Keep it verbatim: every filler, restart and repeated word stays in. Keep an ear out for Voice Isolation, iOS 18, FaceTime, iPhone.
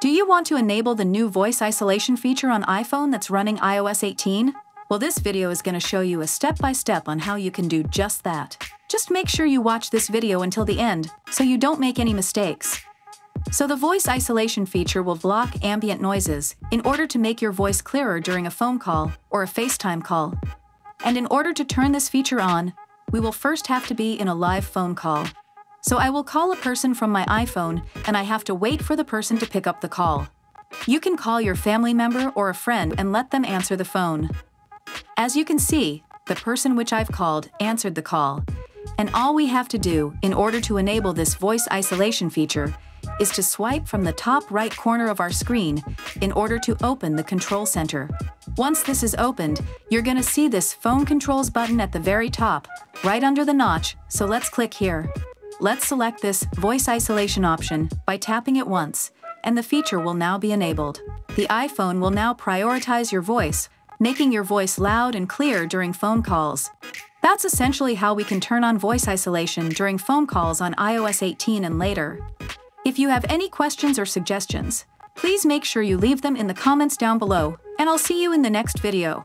Do you want to enable the new voice isolation feature on iPhone that's running i O S eighteen? Well, this video is going to show you a step-by-step on how you can do just that. Just make sure you watch this video until the end, so you don't make any mistakes. So the voice isolation feature will block ambient noises in order to make your voice clearer during a phone call or a FaceTime call. And in order to turn this feature on, we will first have to be in a live phone call. So I will call a person from my iPhone, and I have to wait for the person to pick up the call. You can call your family member or a friend and let them answer the phone. As you can see, the person which I've called answered the call. And all we have to do in order to enable this voice isolation feature is to swipe from the top right corner of our screen in order to open the control center. Once this is opened, you're going to see this phone controls button at the very top, right under the notch, so let's click here. Let's select this voice isolation option by tapping it once, and the feature will now be enabled. The iPhone will now prioritize your voice, making your voice loud and clear during phone calls. That's essentially how we can turn on voice isolation during phone calls on i O S eighteen and later. If you have any questions or suggestions, please make sure you leave them in the comments down below, and I'll see you in the next video.